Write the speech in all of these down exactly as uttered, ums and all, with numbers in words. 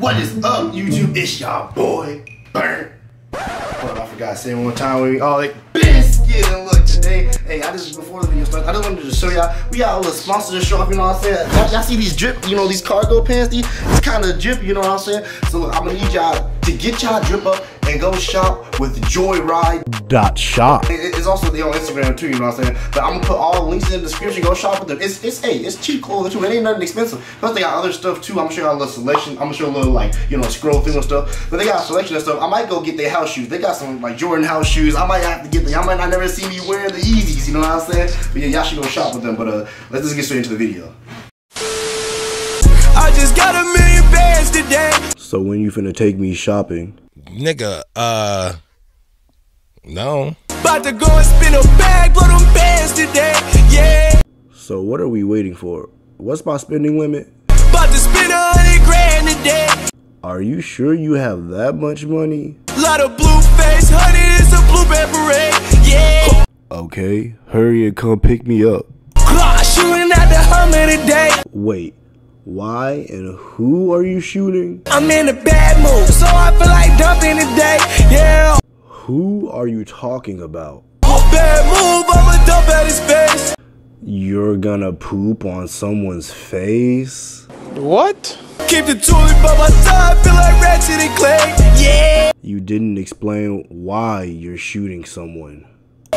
What is up, YouTube? It's y'all boy, Burn. Hold on, I forgot to say one more time where we all like biscuit and look today. Hey, I just before the video starts, I just wanted to show y'all. We got a little sponsor to show off, you know what I'm saying? Y'all see these drip, you know, these cargo pants, these it's kind of drip, you know what I'm saying? So I'm gonna need y'all to get y'all drip up and go shop with joyride dot shop. It's also on Instagram too, you know what I'm saying? But I'm gonna put all the links in the description. Go shop with them. It's it's hey, it's cheap clothing too. It ain't nothing expensive. Plus they got other stuff too. I'm gonna show y'all a little selection. I'm gonna show a little like you know scroll through and stuff. But they got a selection of stuff. I might go get their house shoes. They got some like Jordan house shoes. I might have to get them. Y'all might not never see me wearing the Yeezys. You know what I'm saying? But yeah, y'all should go shop with them. But uh, let's just get straight into the video. I just got a million bands today. So when you finna take me shopping? Nigga, uh, no. About to go and spin a bag, blow them bands today, yeah. So what are we waiting for? What's my spending limit? About to spend a hundred grand today. Are you sure you have that much money? Lot of blue face, honey, it's a blue parade, yeah. Okay, hurry and come pick me up. Claw shooting at the Herman today. Wait. Why and who are you shooting? I'm in a bad mood, so I feel like dumping today, yeah. Who are you talking about? Oh, bad move, I'ma dump at his face. You're gonna poop on someone's face? What? Keep the toilet by my side, feel like ratchet and clay, yeah. You didn't explain why you're shooting someone.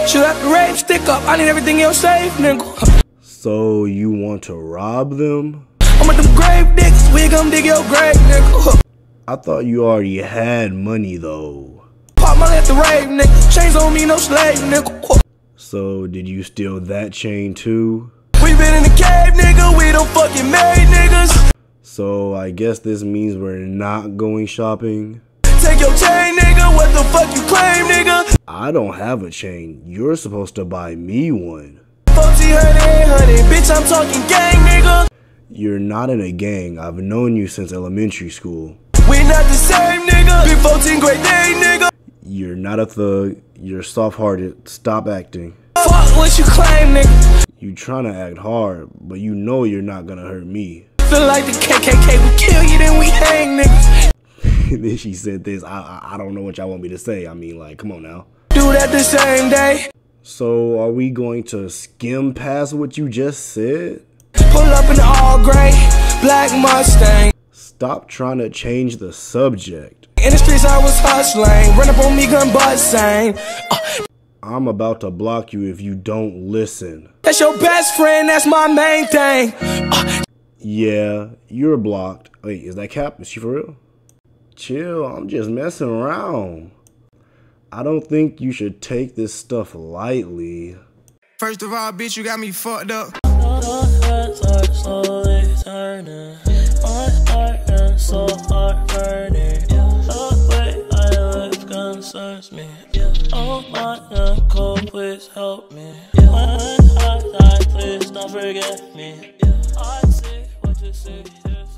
Shoot up the rape, stick up, I need everything else safe, nigga. So you want to rob them? I'm at them grave dicks, we gon' dig your grave, nigga. I thought you already had money though. Pop my at the rave, nigga. Chains on me, no slave, nigga. So did you steal that chain too? We been in the cave, nigga. We don't fucking marry niggas. So I guess this means we're not going shopping. Take your chain, nigga. What the fuck you claim, nigga? I don't have a chain. You're supposed to buy me one. fourteen hundred, eight hundred, bitch, I'm talking gang, nigga. You're not in a gang. I've known you since elementary school. We're not the same, nigga. Big fourteen grade day, nigga. You're not a thug. You're soft-hearted. Stop acting. Fuck what you claim, nigga. You trying to act hard, but you know you're not gonna hurt me. Feel like the K K K will kill you, then we hang, nigga. Then she said this. I, I I don't know what y'all want me to say. I mean, like, come on now. Do that the same day. So are we going to skim past what you just said? Pull up in the all gray, black Mustang. Stop trying to change the subject. In the streets I was hustling, run up on me gun busting. Uh. I'm about to block you if you don't listen. That's your best friend, that's my main thing. Uh. Yeah, you're blocked. Wait, is that Cap? Is she for real? Chill, I'm just messing around. I don't think you should take this stuff lightly. First of all, bitch, you got me fucked up. Slowly turning, my heart and soul are burning. The way I live concerns me. Oh my uncle, please help me. When I die, please don't forget me. I see what you see.